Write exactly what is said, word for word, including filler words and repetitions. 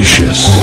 delicious.